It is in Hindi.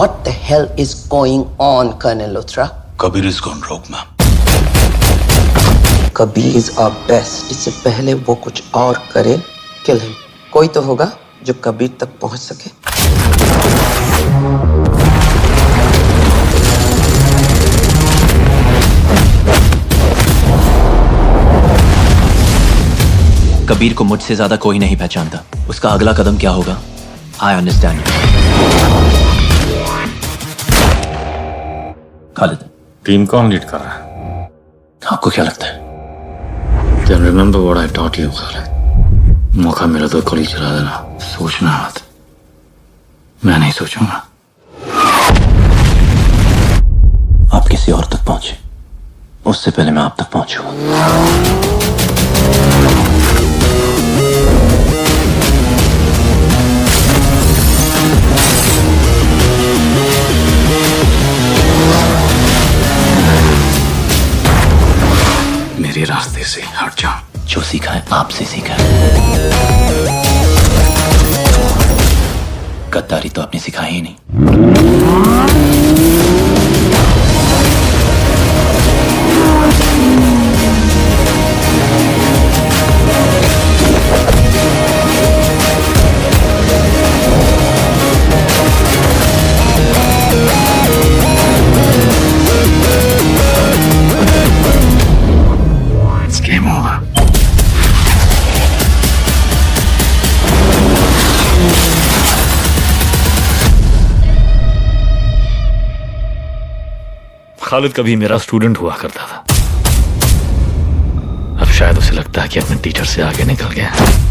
What the hell is going on, Colonel Lothra? Kabir is gone rogue, ma'am. Kabir is our best. इससे पहले वो कुछ और करे, kill him. कोई तो होगा जो कबीर तक पहुंच सके. कबीर को मुझसे ज्यादा कोई नहीं पहचानता. उसका अगला कदम क्या होगा? I understand. खालिद, टीम कौन लीड कर रहा है? आपको क्या लगता है? Then remember what I taught you, Khalid. मौका मिला तो गोली चला देना. सोचना मत. मैं नहीं सोचूंगा. आप किसी और तक पहुंचे, उससे पहले मैं आप तक पहुंचूंगा. मेरे रास्ते से हट जाओ. जो सीखा है आपसे सीखा है. गद्दारी तो आपने सिखाई ही नहीं. खालिद कभी मेरा स्टूडेंट हुआ करता था. अब शायद उसे लगता है कि अपने टीचर से आगे निकल गया है.